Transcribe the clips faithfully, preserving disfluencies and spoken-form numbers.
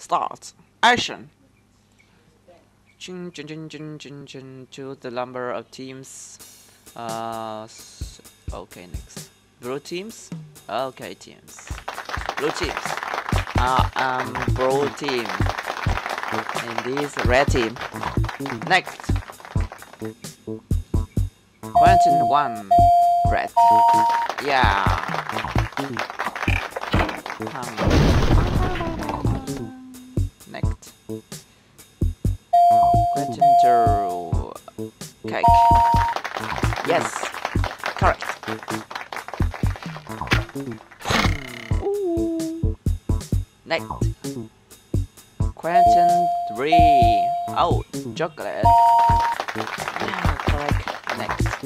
Start. Action. Ching, ching, ching, ching, ching, ching. Choose the number of teams. Uh, okay, next. Blue teams. Okay, teams. Blue teams. Uh, um, blue team. And this red team. Next. One and one. Red. Yeah. Um. Next. Question to cake. Yes. Correct. Ooh. Next. Question three. Oh, chocolate. Yeah, correct. Next.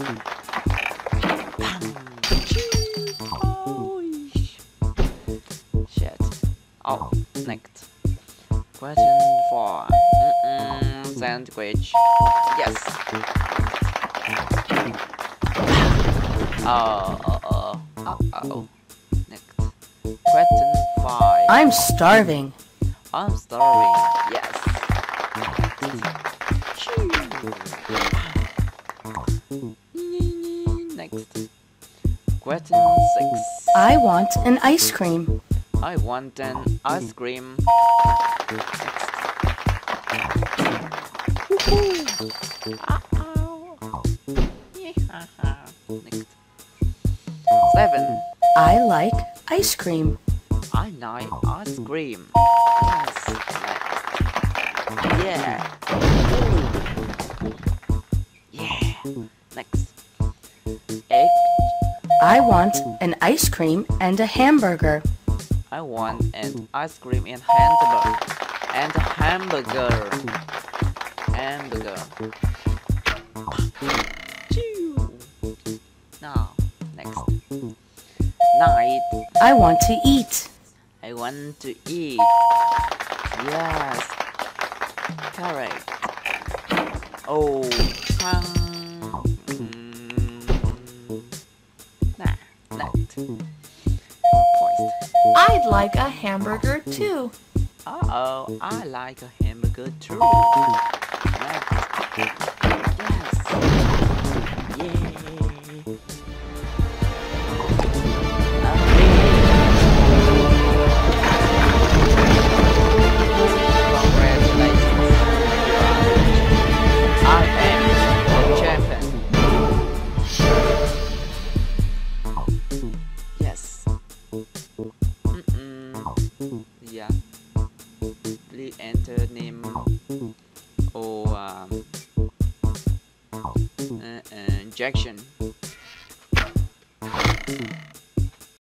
Shit. Oh, next. Question four. Mm-mm, sandwich. Yes. Oh, oh, oh, oh, oh. Next. Question five. I'm starving. I'm starving. Yes. Next. Question six. I want an ice cream. I want an ice cream. Next. Seven. I like ice cream. I like ice cream. Yes. Next. Yeah. Yeah. Next. Egg. I want an ice cream and a hamburger. I want an ice cream and hamburger. And a hamburger. Hamburger. Now, next. Night. I want to eat. I want to eat. Yes. Correct. Oh. Um, I'd like a hamburger too. Uh-oh, I like a hamburger too. Yes. Yay. Enter name or um, uh, uh, injection.